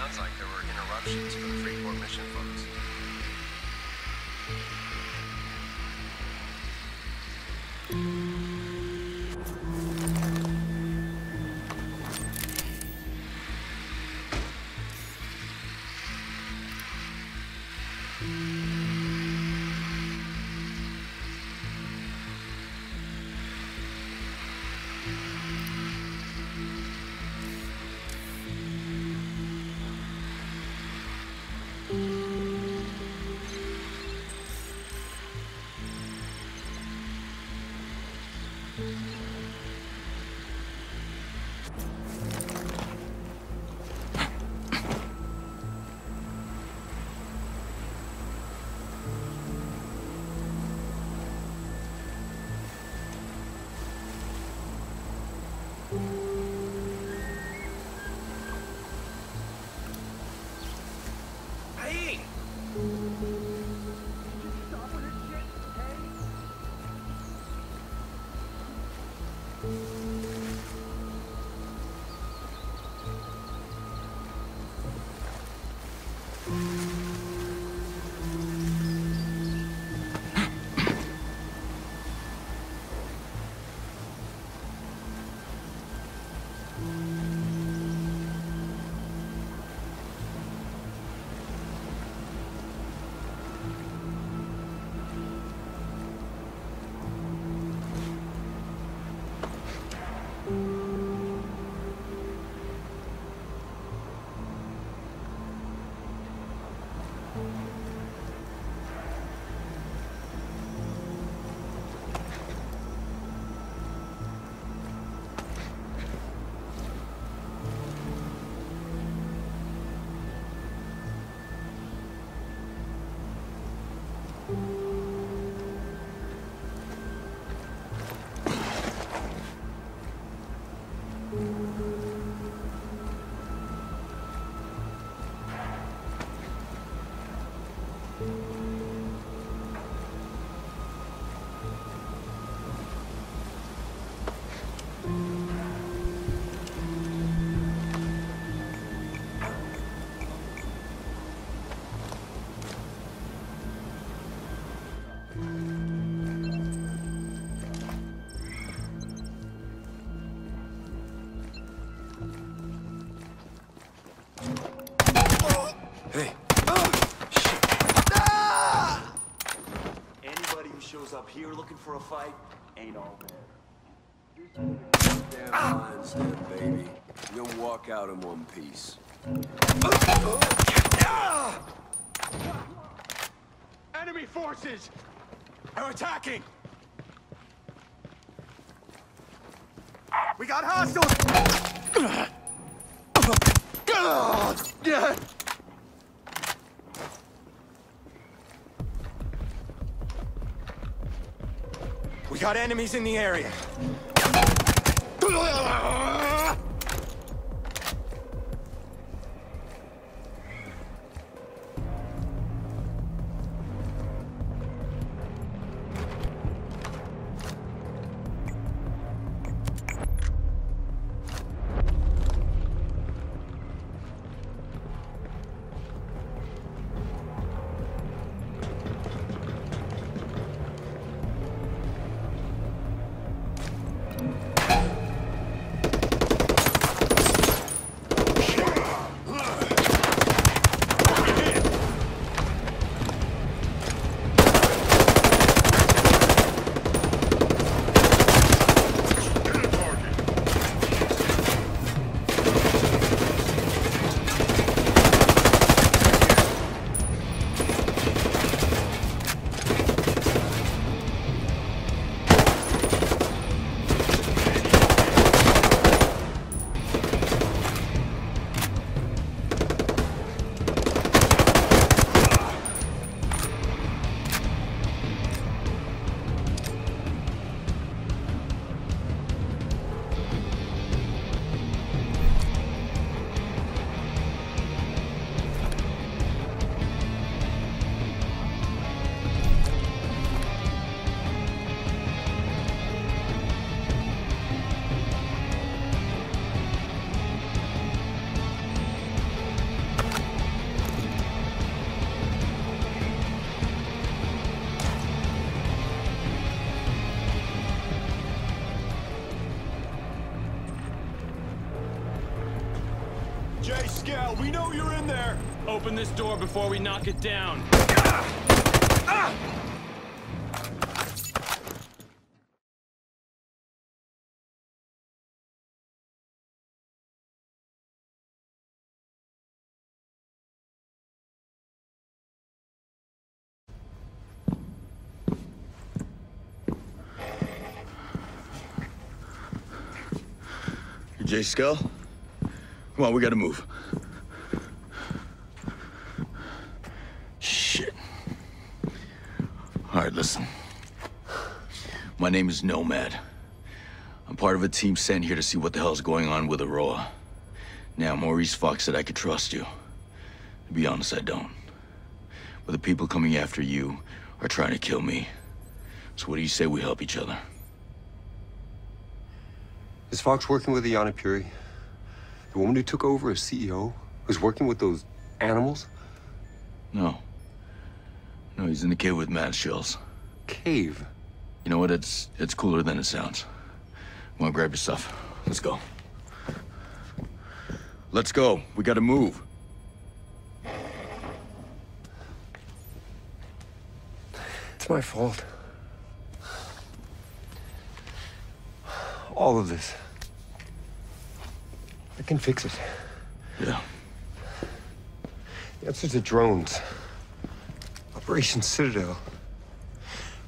Sounds like there were interruptions for the Freeport mission folks. Up here looking for a fight, ain't all bad. Damn mindset, baby. You'll walk out in one piece. Enemy forces are attacking! We got hostiles! We got enemies in the area. Jace Skell, we know you're in there. Open this door before we knock it down. Jace Skell? Come on, we gotta move. Shit. All right, listen. My name is Nomad. I'm part of a team sent here to see what the hell's going on with Auroa. Now, Maurice Fox said I could trust you. To be honest, I don't. But the people coming after you are trying to kill me. So what do you say we help each other? Is Fox working with Yana Puri? The woman who took over as CEO was working with those animals? No. No, he's in the cave with Mads Schulz. Cave? You know what? It's cooler than it sounds. Come on, grab your stuff. Let's go. Let's go. We gotta move. It's my fault. All of this. I can fix it. Yeah. The answer to drones. Operation Citadel.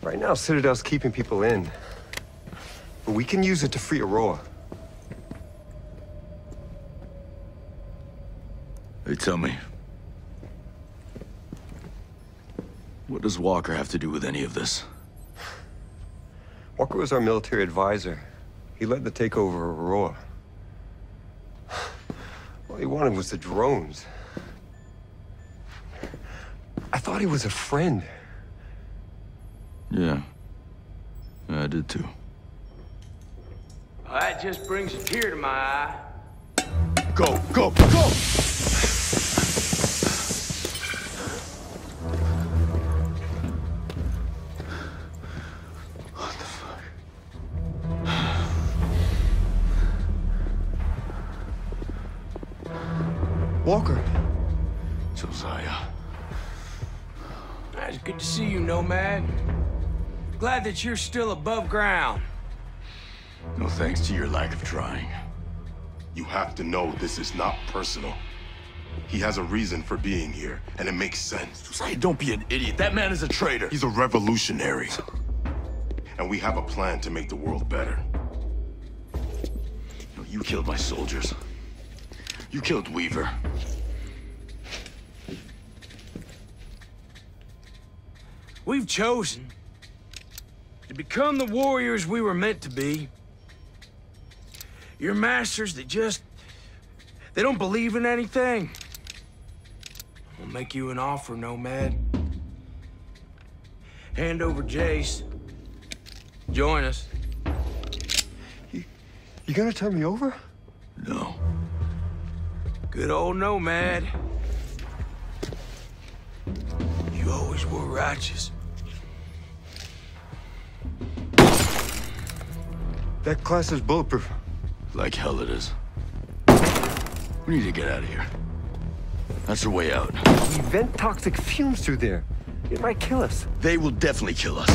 Right now, Citadel's keeping people in. But we can use it to free Auroa. Hey, tell me. What does Walker have to do with any of this? Walker was our military advisor. He led the takeover of Auroa. All he wanted was the drones. I thought he was a friend. Yeah, I did too. Well, that just brings a tear to my eye. Go, go, go! Walker. Josiah. It's good to see you, Nomad. Glad that you're still above ground. No thanks to your lack of trying. You have to know this is not personal. He has a reason for being here, and it makes sense. Josiah, don't be an idiot. That man is a traitor. He's a revolutionary. And we have a plan to make the world better. No, you killed my soldiers. You killed Weaver. We've chosen to become the warriors we were meant to be. Your masters, they don't believe in anything. I'll make you an offer, Nomad. Hand over Jace. Join us. You gonna turn me over? No. Good old Nomad. You always were righteous. That class is bulletproof. Like hell it is. We need to get out of here. That's the way out. We vent toxic fumes through there. It might kill us. They will definitely kill us.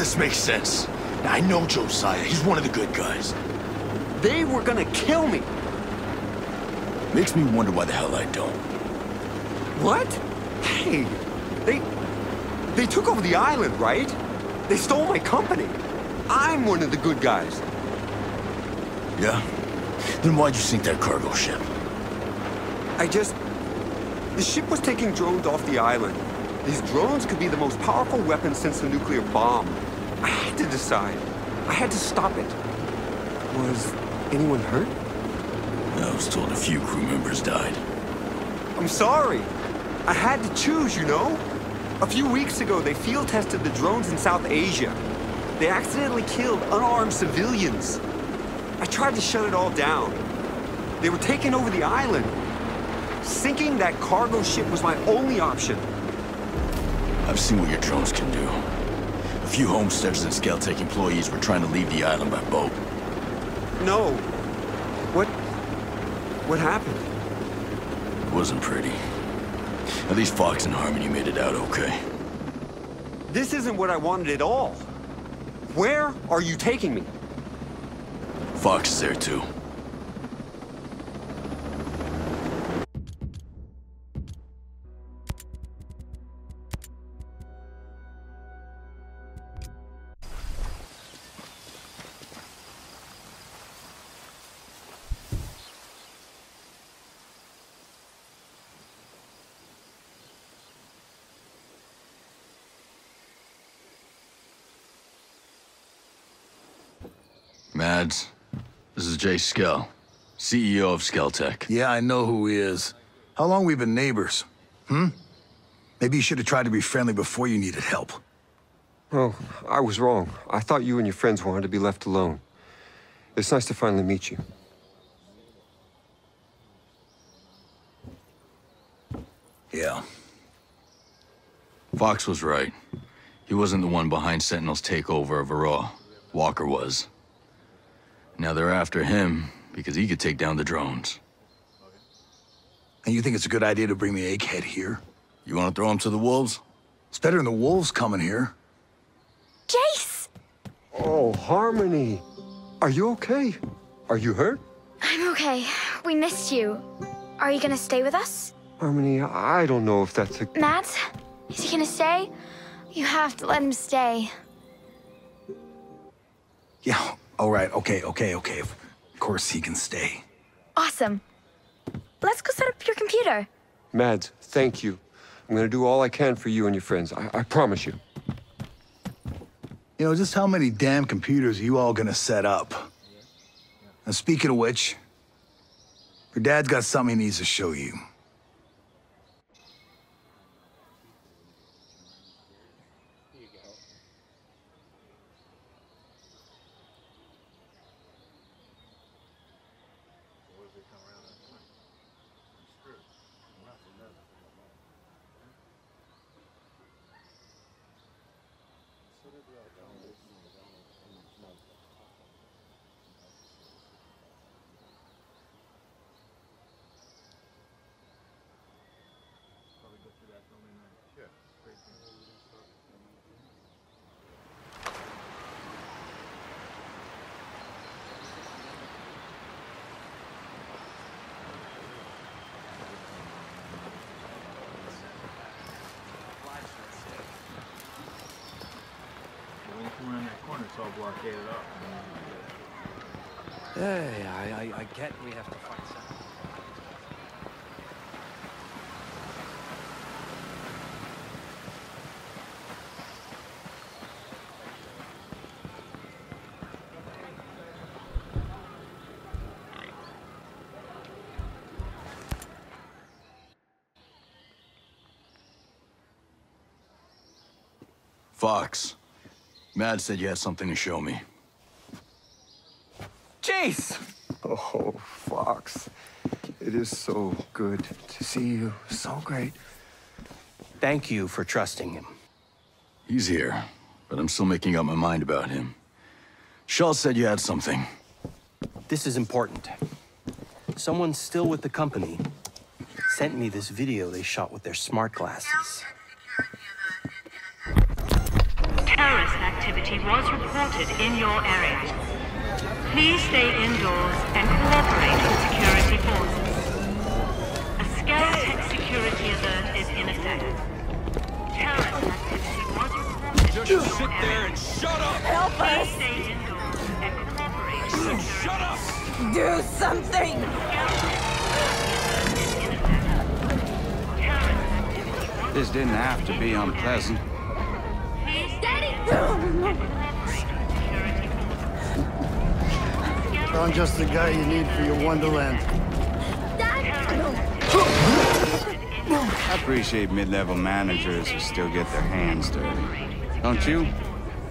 This makes sense. Now, I know Josiah. He's one of the good guys. They were gonna kill me. Makes me wonder why the hell I don't. What? Hey, they took over the island, right? They stole my company. I'm one of the good guys. Yeah? Then why'd you sink that cargo ship? The ship was taking drones off the island. These drones could be the most powerful weapon since the nuclear bomb. I had to decide. I had to stop it. Was anyone hurt? I was told a few crew members died. I'm sorry. I had to choose, you know? A few weeks ago, they field tested the drones in South Asia. They accidentally killed unarmed civilians. I tried to shut it all down. They were taking over the island. Sinking that cargo ship was my only option. I've seen what your drones can do. A few homesteaders and Skell Tech employees were trying to leave the island by boat. No. What happened? It wasn't pretty. At least Fox and Harmony made it out okay. This isn't what I wanted at all. Where are you taking me? Fox is there too. Mads, this is Jace Skell, CEO of Skell Tech. Yeah, I know who he is. How long we been neighbors? Maybe you should have tried to be friendly before you needed help. Oh, I was wrong. I thought you and your friends wanted to be left alone. It's nice to finally meet you. Yeah. Fox was right. He wasn't the one behind Sentinel's takeover of Auroa. Walker was. Now they're after him, because he could take down the drones. And you think it's a good idea to bring the egghead here? You want to throw him to the wolves? It's better than the wolves coming here. Jace! Oh, Harmony. Are you okay? Are you hurt? I'm okay. We missed you. Are you gonna stay with us? Harmony, I don't know if that's a... Mads? Is he gonna stay? You have to let him stay. Yeah. All right, okay. Of course he can stay. Awesome. Let's go set up your computer. Mads, thank you. I'm gonna do all I can for you and your friends. I promise you. You know, just how many damn computers are you all gonna set up? And speaking of which, your dad's got something he needs to show you. Hey, I get we have to find something. Fox. Mads said you had something to show me. Jace! Oh, Fox. It is so good to see you. So great. Thank you for trusting him. He's here, but I'm still making up my mind about him. Shaw said you had something. This is important. Someone still with the company sent me this video they shot with their smart glasses. Terrorist activity was reported in your area. Please stay indoors and cooperate with security forces. This didn't have to be unpleasant. I'm just the guy you need for your Wonderland. I appreciate mid-level managers who still get their hands dirty. Don't you?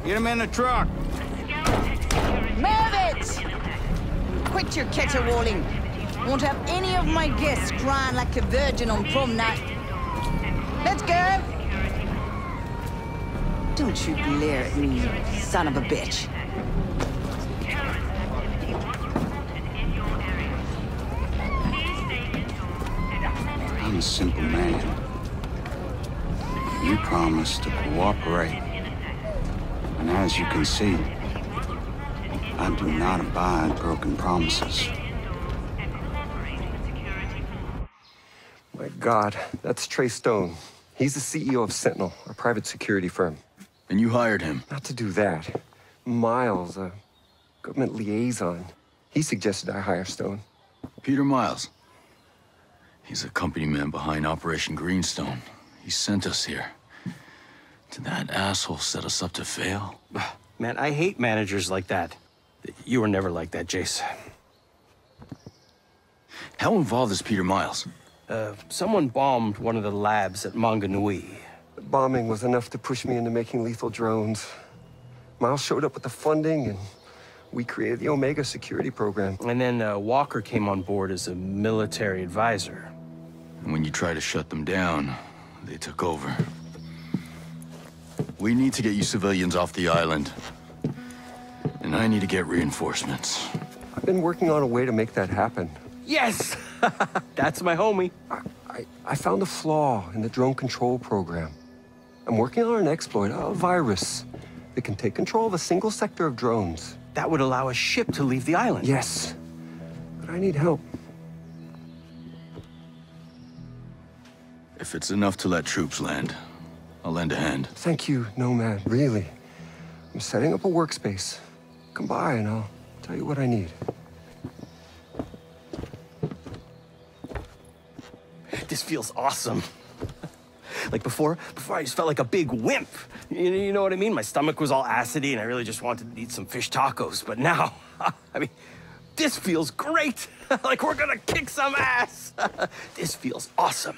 Get him in the truck! Move it! Quit your caterwauling. Won't have any of my guests crying like a virgin on prom night. Let's go! Don't you glare at me, you son of a bitch. I'm a simple man. You promised to cooperate. And as you can see, I do not abide broken promises. My God, that's Trey Stone. He's the CEO of Sentinel, a private security firm. And you hired him? Not to do that. Miles, a government liaison, he suggested I hire Stone. Peter Miles. He's a company man behind Operation Greenstone. He sent us here. Did that asshole set us up to fail? Man, I hate managers like that. You were never like that, Jace. How involved is Peter Miles? Someone bombed one of the labs at Manganui. Bombing was enough to push me into making lethal drones. Miles showed up with the funding, and we created the Omega security program. And then Walker came on board as a military advisor. And when you try to shut them down, they took over. We need to get you civilians off the island. And I need to get reinforcements. I've been working on a way to make that happen. Yes! That's my homie. I found a flaw in the drone control program. I'm working on an exploit, a virus, that can take control of a single sector of drones. That would allow a ship to leave the island. Yes, but I need help. If it's enough to let troops land, I'll lend a hand. Thank you, Nomad, really. I'm setting up a workspace. Come by and I'll tell you what I need. This feels awesome. Like before I just felt like a big wimp. You know what I mean? My stomach was all acidy and I really just wanted to eat some fish tacos. But now, I mean, this feels great. Like we're gonna kick some ass. This feels awesome.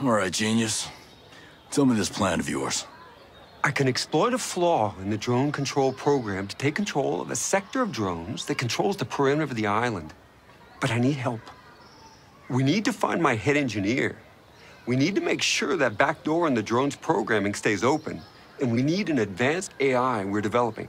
All right, genius. Tell me this plan of yours. I can exploit a flaw in the drone control program to take control of a sector of drones that controls the perimeter of the island. But I need help. We need to find my head engineer. We need to make sure that back door in the drone's programming stays open. And we need an advanced AI we're developing.